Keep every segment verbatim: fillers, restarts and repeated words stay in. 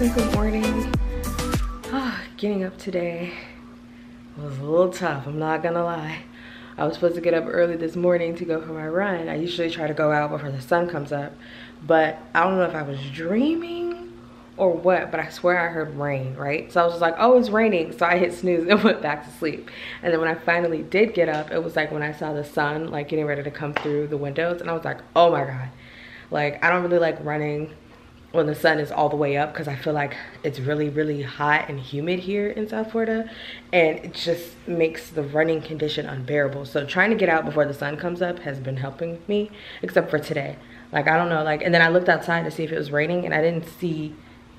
and good morning. Ah, getting up today was a little tough, I'm not gonna lie. I was supposed to get up early this morning to go for my run. I usually try to go out before the sun comes up, but I don't know if I was dreaming or what, but I swear I heard rain, right? So I was just like, oh, it's raining. So I hit snooze and went back to sleep. And then when I finally did get up, it was like when I saw the sun like getting ready to come through the windows, and I was like, oh my God. Like, I don't really like running when the sun is all the way up because I feel like it's really, really hot and humid here in South Florida, and it just makes the running condition unbearable. So trying to get out before the sun comes up has been helping me, except for today. Like, I don't know, like, and then I looked outside to see if it was raining, and I didn't see,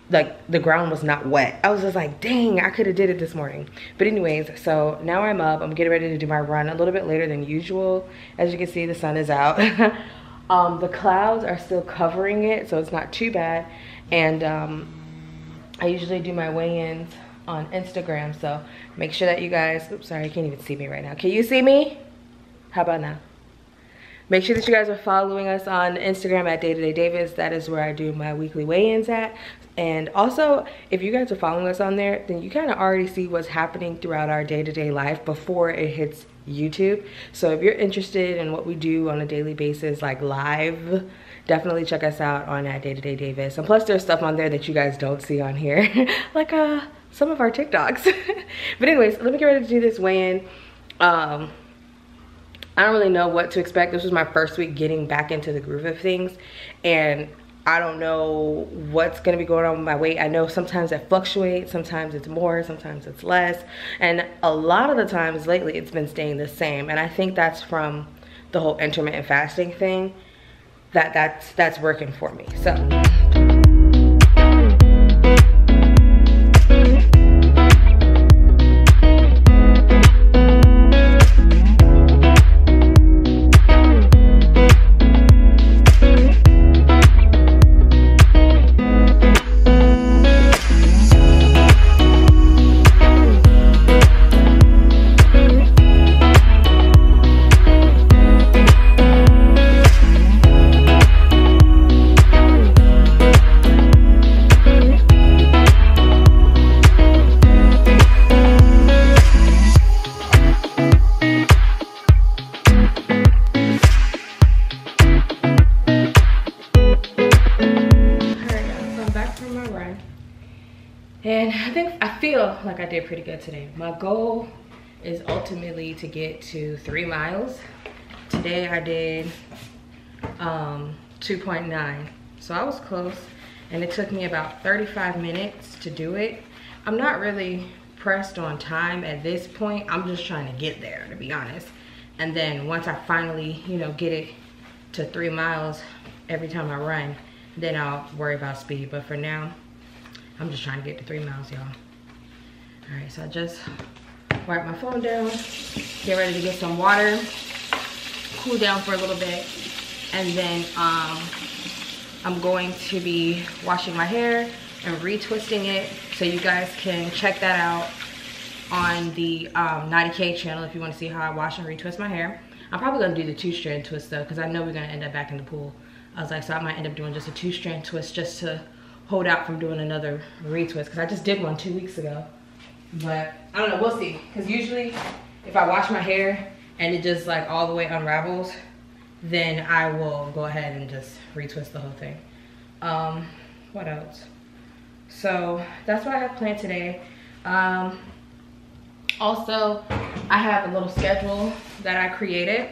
like, the ground was not wet. I was just like, dang, I could have did it this morning. But anyways, so now I'm up. I'm getting ready to do my run a little bit later than usual. As you can see, the sun is out. Um, the clouds are still covering it, so it's not too bad. And um, I usually do my weigh-ins on Instagram, so make sure that you guys, oops, sorry, you can't even see me right now. Can you see me? How about now? Make sure that you guys are following us on Instagram at Day to Day Davis. That is where I do my weekly weigh-ins at. And also, if you guys are following us on there, then you kind of already see what's happening throughout our day-to-day life before it hits YouTube. So if you're interested in what we do on a daily basis, like live, definitely check us out on at Day to Day Davis. And plus, there's stuff on there that you guys don't see on here, like uh, some of our TikToks. But anyways, let me get ready to do this weigh-in. Um, I don't really know what to expect. This was my first week getting back into the groove of things, and I don't know what's gonna be going on with my weight. I know sometimes it fluctuates, sometimes it's more, sometimes it's less, and a lot of the times lately it's been staying the same. And I think that's from the whole intermittent fasting thing, that that's that's working for me. So like I did pretty good today. My goal is ultimately to get to three miles. Today I did um, two point nine. So I was close, and it took me about thirty-five minutes to do it. I'm not really pressed on time at this point. I'm just trying to get there, to be honest. And then once I finally, you know, get it to three miles every time I run, then I'll worry about speed. But for now, I'm just trying to get to three miles, y'all. All right, so I just wipe my phone down, get ready to get some water, cool down for a little bit, and then um, I'm going to be washing my hair and retwisting it, so you guys can check that out on the um, Knotty Kay channel if you want to see how I wash and retwist my hair. I'm probably going to do the two-strand twist, though, because I know we're going to end up back in the pool. I was like, so I might end up doing just a two-strand twist just to hold out from doing another retwist, because I just did one two weeks ago. But I don't know, we'll see. Because usually if I wash my hair and it just like all the way unravels, then I will go ahead and just retwist the whole thing. Um, what else? So that's what I have planned today. Um, also, I have a little schedule that I created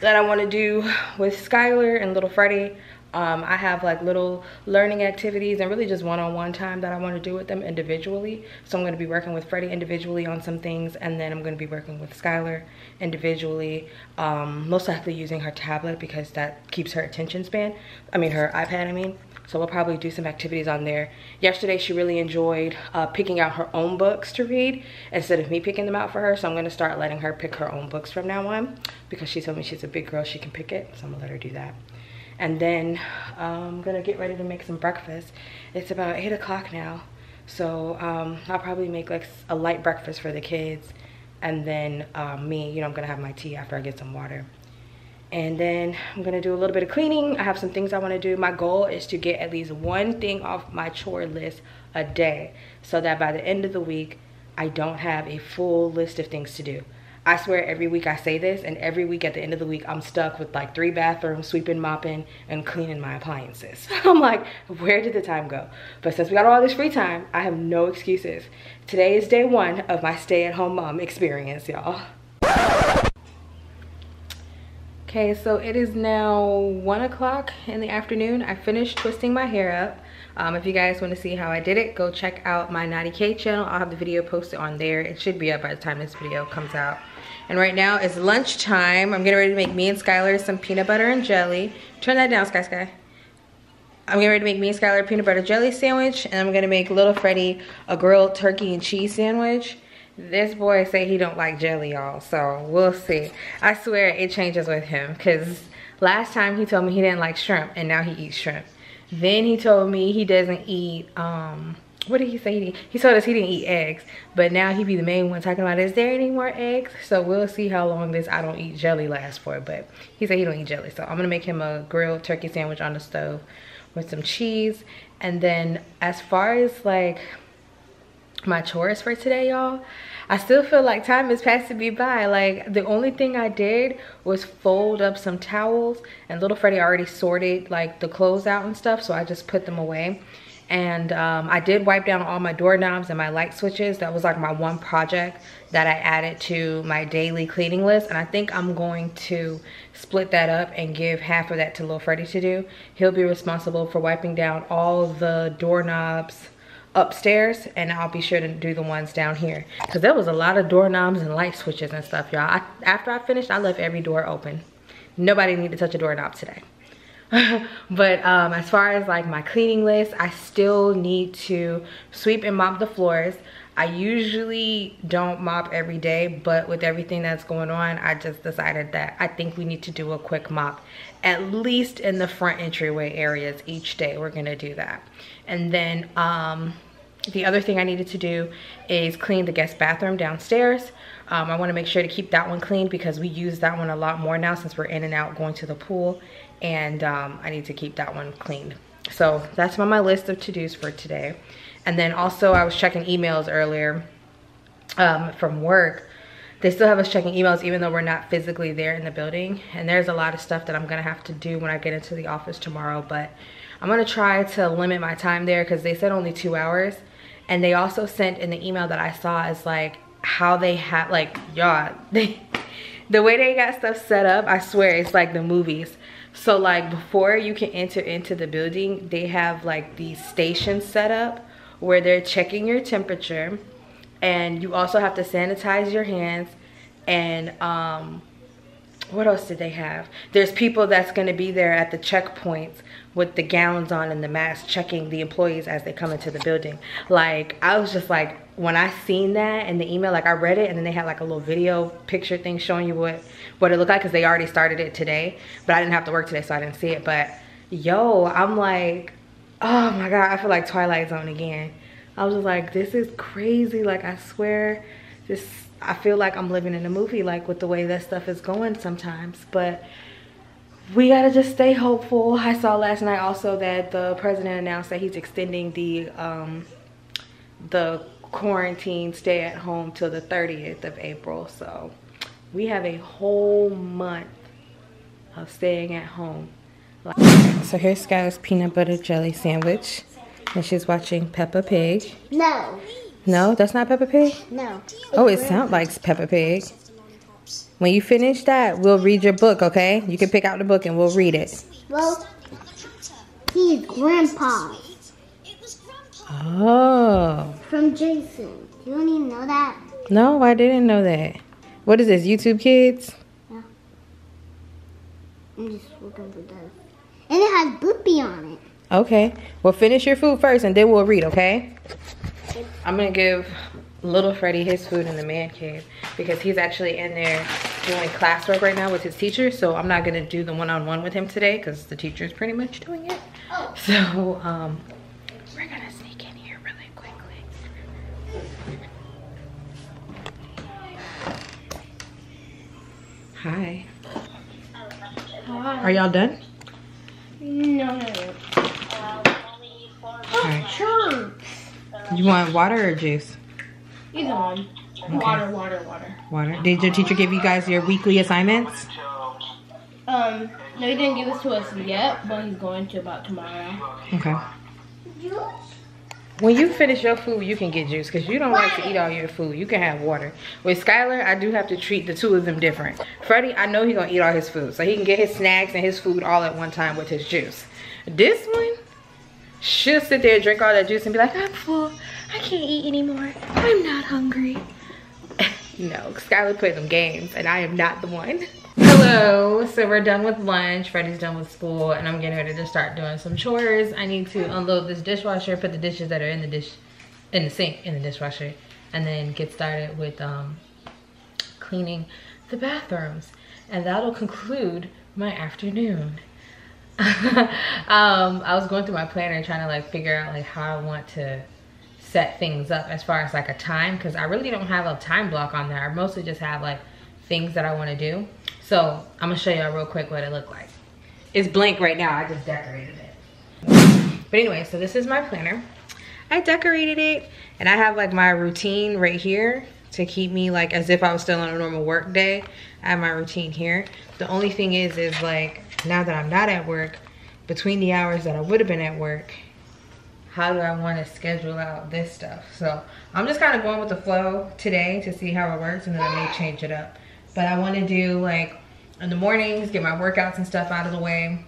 that I want to do with Skylar and Little Freddie. Um, I have like little learning activities and really just one-on-one time that I want to do with them individually. So I'm going to be working with Freddie individually on some things, and then I'm going to be working with Skylar individually, um, most likely using her tablet because that keeps her attention span. I mean, her iPad, I mean. So we'll probably do some activities on there. Yesterday, she really enjoyed uh, picking out her own books to read instead of me picking them out for her. So I'm going to start letting her pick her own books from now on, because she told me she's a big girl, she can pick it. So I'm going to let her do that. And then I'm um, gonna get ready to make some breakfast. It's about eight o'clock now. So um, I'll probably make like a light breakfast for the kids. And then um, me, you know, I'm gonna have my tea after I get some water. And then I'm gonna do a little bit of cleaning. I have some things I wanna do. My goal is to get at least one thing off my chore list a day so that by the end of the week, I don't have a full list of things to do. I swear every week I say this, and every week at the end of the week, I'm stuck with like three bathrooms, sweeping, mopping, and cleaning my appliances. I'm like, where did the time go? But since we got all this free time, I have no excuses. Today is day one of my stay-at-home mom experience, y'all. Okay, so it is now one o'clock in the afternoon. I finished twisting my hair up. Um, if you guys want to see how I did it, go check out my Knotty Kay channel. I'll have the video posted on there. It should be up by the time this video comes out. And right now it's lunchtime. I'm getting ready to make me and Skylar some peanut butter and jelly. Turn that down, Sky Sky. I'm getting ready to make me and Skylar a peanut butter jelly sandwich, and I'm gonna make little Freddie a grilled turkey and cheese sandwich. This boy say he don't like jelly, y'all, so we'll see. I swear it changes with him, because last time he told me he didn't like shrimp, and now he eats shrimp. Then he told me he doesn't eat, um, what did he say he didn't? He told us he didn't eat eggs, but now he be the main one talking about, is there any more eggs? So we'll see how long this I don't eat jelly lasts for, but he said he don't eat jelly. So I'm gonna make him a grilled turkey sandwich on the stove with some cheese. And then as far as like my chores for today, y'all, I still feel like time has passed to be by. Like the only thing I did was fold up some towels, and little Freddie already sorted like the clothes out and stuff, so I just put them away. And um, I did wipe down all my doorknobs and my light switches. That was like my one project that I added to my daily cleaning list, and I think I'm going to split that up and give half of that to little Freddie to do. He'll be responsible for wiping down all the doorknobs upstairs, and I'll be sure to do the ones down here, because there was a lot of doorknobs and light switches and stuff, y'all. I, after I finished, I left every door open. Nobody needed to touch a doorknob today. But um, as far as like my cleaning list, I still need to sweep and mop the floors. I usually don't mop every day, but with everything that's going on, I just decided that I think we need to do a quick mop, at least in the front entryway areas each day. We're gonna do that. And then um, the other thing I needed to do is clean the guest bathroom downstairs. Um, I wanna make sure to keep that one clean, because we use that one a lot more now since we're in and out going to the pool, and um, I need to keep that one clean. So that's on my list of to-dos for today. And then also I was checking emails earlier um, from work. They still have us checking emails even though we're not physically there in the building. And there's a lot of stuff that I'm gonna have to do when I get into the office tomorrow, but I'm gonna try to limit my time there, because they said only two hours. And they also sent in the email that I saw is like how they had, like, y'all, they, the way they got stuff set up, I swear it's like the movies. So like before you can enter into the building, they have like these stations set up where they're checking your temperature, and you also have to sanitize your hands. And um, what else did they have? There's people that's gonna be there at the checkpoints with the gowns on and the mask, checking the employees as they come into the building. Like, I was just like, when I seen that in the email, like I read it, and then they had like a little video picture thing showing you what, what it looked like, because they already started it today, but I didn't have to work today, so I didn't see it. But yo, I'm like, oh my God, I feel like Twilight Zone again. I was just like, this is crazy. Like, I swear, this, I feel like I'm living in a movie, like with the way that stuff is going sometimes. But we gotta just stay hopeful. I saw last night also that the president announced that he's extending the um, the quarantine stay at home till the thirtieth of April. So we have a whole month of staying at home. So here's Skylar's peanut butter jelly sandwich, and she's watching Peppa Pig. No. No, that's not Peppa Pig? No. Oh, it sounds like Peppa Pig. When you finish that, we'll read your book, okay? You can pick out the book and we'll read it. Well, he's Grandpa. Oh. From Jason. You don't even know that? No, I didn't know that. What is this, YouTube Kids? Yeah. I'm just looking for that. And it has Blippi on it. Okay. Well, finish your food first, and then we'll read, okay? I'm going to give little Freddie his food in the man cave, because he's actually in there doing classwork right now with his teacher. So I'm not going to do the one-on-one with him today, because the teacher's pretty much doing it. Oh. So um, we're going to sneak in here really quickly. Hi. Are y'all done? No, no, no. Right. Chirps. You want water or juice? Either one. Okay. Water, water, water. Water. Did your teacher give you guys your weekly assignments? Um, no, he didn't give this to us yet, but he's going to about tomorrow. Okay. Juice? When you finish your food, you can get juice, because you don't like to eat all your food. You can have water. With Skylar, I do have to treat the two of them different. Freddie, I know he's going to eat all his food, so he can get his snacks and his food all at one time with his juice. This one, she'll sit there and drink all that juice and be like, I'm full. I can't eat anymore. I'm not hungry. No, Skylar played them games, and I am not the one. Hello, so we're done with lunch. Freddie's done with school, and I'm getting ready to start doing some chores. I need to unload this dishwasher, put the dishes that are in the dish, in the sink, in the dishwasher, and then get started with um, cleaning the bathrooms. And that'll conclude my afternoon. um, I was going through my planner trying to like figure out like how I want to set things up as far as like a time, because I really don't have a time block on there. I mostly just have like things that I want to do. So I'm gonna show y'all real quick what it looked like. It's blank right now, I just decorated it. But anyway, so this is my planner. I decorated it, and I have like my routine right here to keep me like as if I was still on a normal work day. I have my routine here. The only thing is, is like now that I'm not at work, between the hours that I would have been at work, how do I want to schedule out this stuff? So I'm just kind of going with the flow today to see how it works, and then I may change it up. But I want to do like in the mornings, get my workouts and stuff out of the way,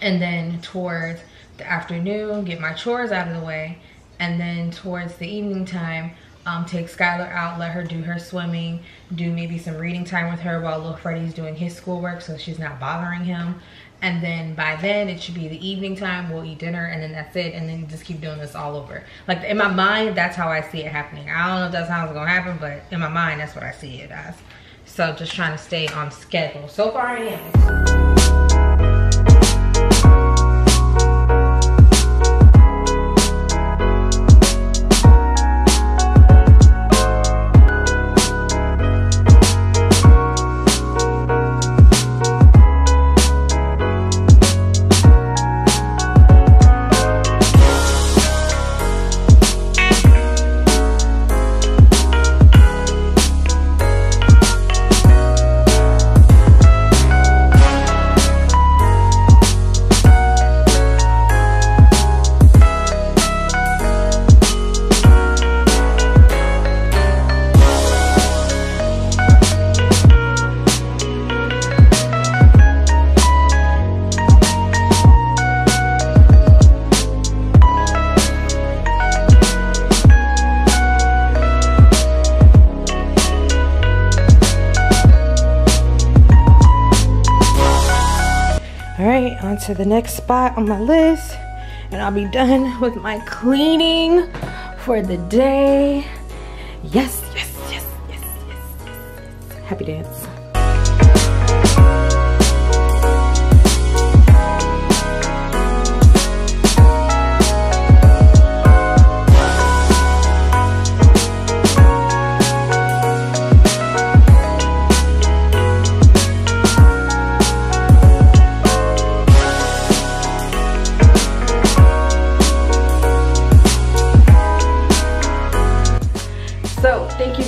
and then towards the afternoon, get my chores out of the way, and then towards the evening time, um, take Skylar out, let her do her swimming, do maybe some reading time with her while little Freddie's doing his schoolwork so she's not bothering him. And then by then it should be the evening time, we'll eat dinner, and then that's it, and then just keep doing this all over. Like in my mind, that's how I see it happening. I don't know if that's how it's gonna happen, but in my mind, that's what I see it as. So just trying to stay on schedule. So far I am. To the next spot on my list, and I'll be done with my cleaning for the day. Yes, yes, yes, yes, yes, yes. Happy dance.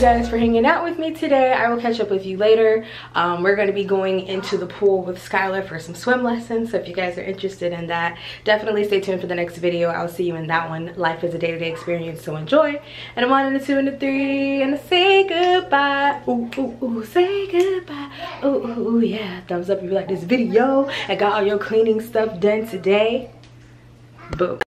Guys, for hanging out with me today. I will catch up with you later. Um, we're going to be going into the pool with Skylar for some swim lessons, so if you guys are interested in that, definitely stay tuned for the next video. I'll see you in that one. Life is a day-to-day experience, so enjoy. And a one and a two and a three and a say goodbye. Ooh, ooh, ooh, say goodbye. Ooh, ooh, ooh, yeah. Thumbs up if you like this video and got all your cleaning stuff done today. Boom.